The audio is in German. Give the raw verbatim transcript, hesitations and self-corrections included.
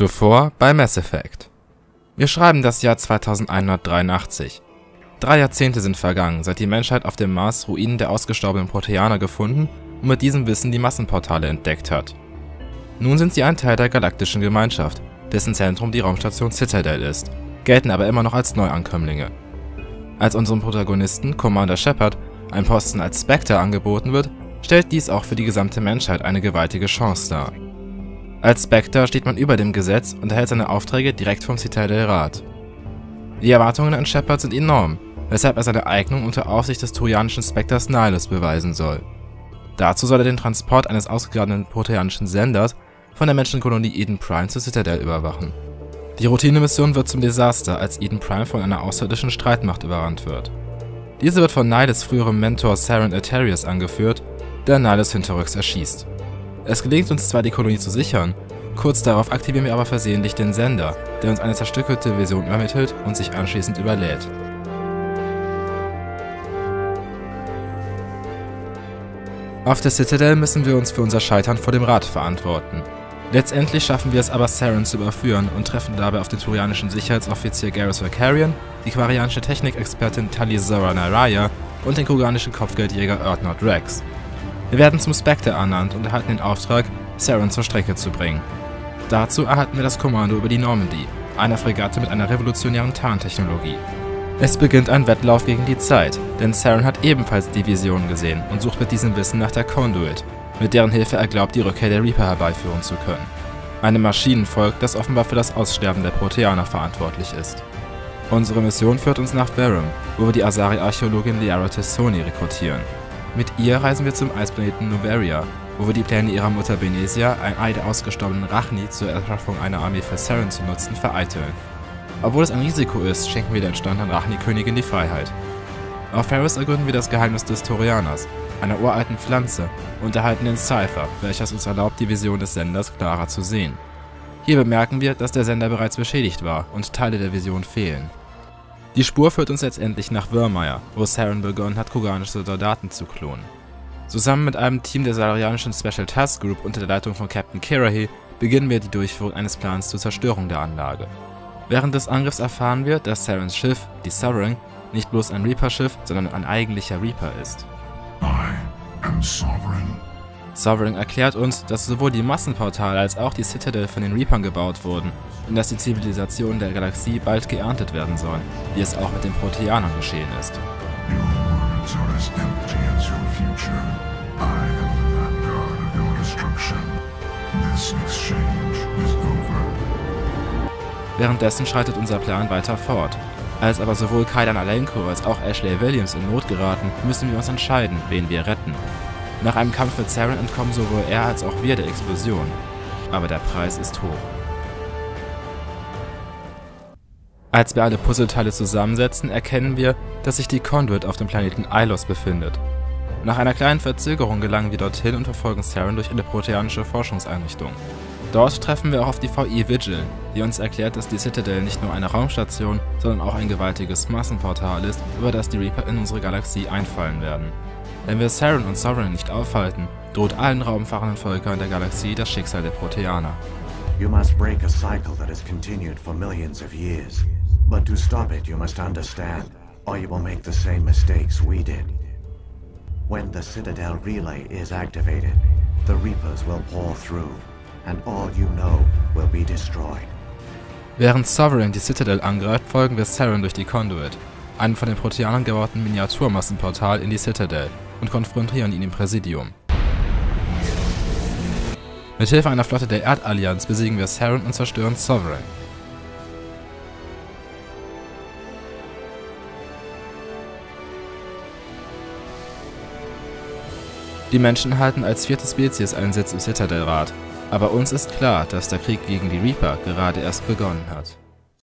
Zuvor bei Mass Effect. Wir schreiben das Jahr zweitausendeinhundertdreiundachtzig. Drei Jahrzehnte sind vergangen, seit die Menschheit auf dem Mars Ruinen der ausgestorbenen Proteaner gefunden und mit diesem Wissen die Massenportale entdeckt hat. Nun sind sie ein Teil der galaktischen Gemeinschaft, dessen Zentrum die Raumstation Citadel ist, gelten aber immer noch als Neuankömmlinge. Als unserem Protagonisten Commander Shepard ein Posten als Spectre angeboten wird, stellt dies auch für die gesamte Menschheit eine gewaltige Chance dar. Als Spectre steht man über dem Gesetz und erhält seine Aufträge direkt vom Citadel-Rat. Die Erwartungen an Shepard sind enorm, weshalb er seine Eignung unter Aufsicht des torianischen Spectres Nihilus beweisen soll. Dazu soll er den Transport eines ausgegrabenen proteanischen Senders von der Menschenkolonie Eden Prime zur Citadel überwachen. Die Routinemission wird zum Desaster, als Eden Prime von einer außerirdischen Streitmacht überrannt wird. Diese wird von Nihilus' früherem Mentor Saren Arterius angeführt, der Nihilus hinterrücks erschießt. Es gelingt uns zwar, die Kolonie zu sichern, kurz darauf aktivieren wir aber versehentlich den Sender, der uns eine zerstückelte Version übermittelt und sich anschließend überlädt. Auf der Citadel müssen wir uns für unser Scheitern vor dem Rat verantworten. Letztendlich schaffen wir es aber, Saren zu überführen und treffen dabei auf den torianischen Sicherheitsoffizier Garrus Vakarian, die quarianische Technikexpertin Tali'Zorah nar Rayya und den kroganischen Kopfgeldjäger Urdnot Wrex. Wir werden zum Spectre ernannt und erhalten den Auftrag, Saren zur Strecke zu bringen. Dazu erhalten wir das Kommando über die Normandy, einer Fregatte mit einer revolutionären Tarntechnologie. Es beginnt ein Wettlauf gegen die Zeit, denn Saren hat ebenfalls die Vision gesehen und sucht mit diesem Wissen nach der Conduit, mit deren Hilfe er glaubt, die Rückkehr der Reaper herbeiführen zu können. Einem Maschinenvolk, das offenbar für das Aussterben der Proteaner verantwortlich ist. Unsere Mission führt uns nach Verum, wo wir die Asari-Archäologin Liara T'Soni rekrutieren. Mit ihr reisen wir zum Eisplaneten Noveria, wo wir die Pläne ihrer Mutter Benezia, ein Ei der ausgestorbenen Rachni, zur Erschaffung einer Armee für Saren zu nutzen, vereiteln. Obwohl es ein Risiko ist, schenken wir der entstandenen Rachni-Königin die Freiheit. Auf Feros ergründen wir das Geheimnis des Torianers, einer uralten Pflanze, und erhalten den Cypher, welches uns erlaubt, die Vision des Senders klarer zu sehen. Hier bemerken wir, dass der Sender bereits beschädigt war und Teile der Vision fehlen. Die Spur führt uns letztendlich nach Virmire, wo Saren begonnen hat, kroganische Soldaten zu klonen. Zusammen mit einem Team der salarianischen Special Task Group unter der Leitung von Captain Kirrahe beginnen wir die Durchführung eines Plans zur Zerstörung der Anlage. Während des Angriffs erfahren wir, dass Sarens Schiff, die Sovereign, nicht bloß ein Reaper-Schiff, sondern ein eigentlicher Reaper ist. I am Sovereign. Sovereign erklärt uns, dass sowohl die Massenportale als auch die Citadel von den Reapern gebaut wurden und dass die Zivilisationen der Galaxie bald geerntet werden sollen, wie es auch mit den Proteanern geschehen ist. Währenddessen schreitet unser Plan weiter fort. Als aber sowohl Kaidan Alenko als auch Ashley Williams in Not geraten, müssen wir uns entscheiden, wen wir retten. Nach einem Kampf mit Saren entkommen sowohl er als auch wir der Explosion. Aber der Preis ist hoch. Als wir alle Puzzleteile zusammensetzen, erkennen wir, dass sich die Conduit auf dem Planeten Ilos befindet. Nach einer kleinen Verzögerung gelangen wir dorthin und verfolgen Saren durch eine proteanische Forschungseinrichtung. Dort treffen wir auch auf die V I Vigil, die uns erklärt, dass die Citadel nicht nur eine Raumstation, sondern auch ein gewaltiges Massenportal ist, über das die Reaper in unsere Galaxie einfallen werden. Wenn wir Saren und Sovereign nicht aufhalten, droht allen raumfahrenden Völkern der Galaxie das Schicksal der Proteaner. You must break a cycle that has continued for millions of years. But to stop it, you must understand, or you will make the same mistakes we did. When the Citadel relay is activated, the Reapers will pour through. And all you know will be destroyed. Während Sovereign die Citadel angreift, folgen wir Saren durch die Conduit, einem von den Proteanern gebauten Miniaturmassenportal in die Citadel, und konfrontieren ihn im Präsidium. Mithilfe einer Flotte der Erdallianz besiegen wir Saren und zerstören Sovereign. Die Menschen halten als vierte Spezies einen Sitz im Citadel-Rat. Aber uns ist klar, dass der Krieg gegen die Reaper gerade erst begonnen hat.